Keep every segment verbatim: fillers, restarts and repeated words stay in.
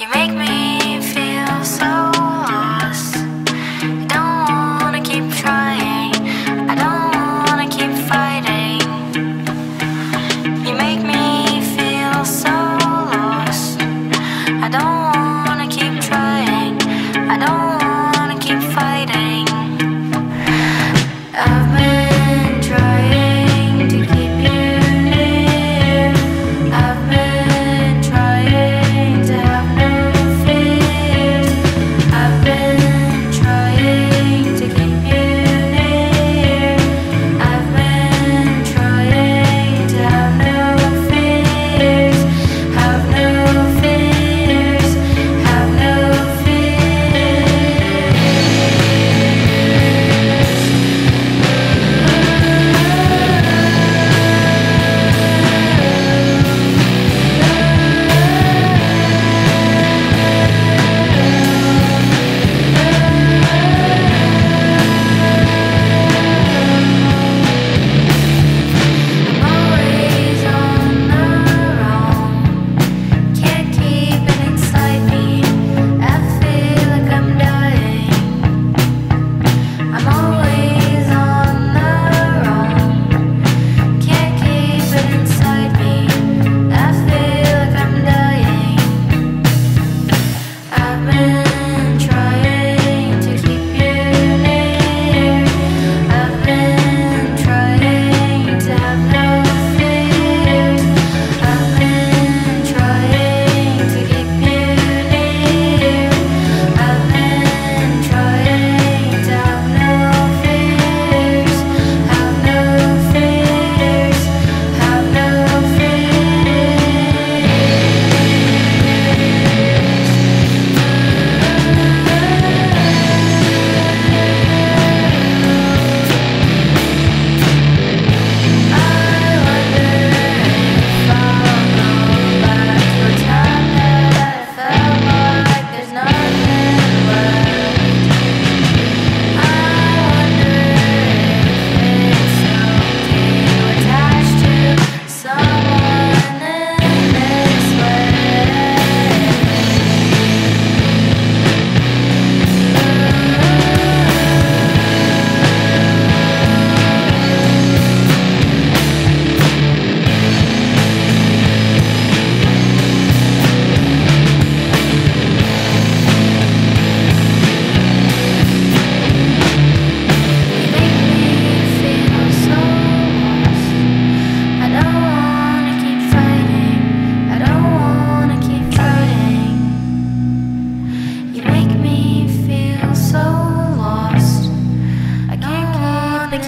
You make me feel so lost. I don't wanna keep trying, I don't wanna keep fighting. You make me feel so lost. I don't wanna keep trying, I don't wanna keep fighting. I've been trying to keep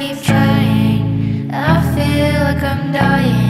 keep trying. I feel like I'm dying.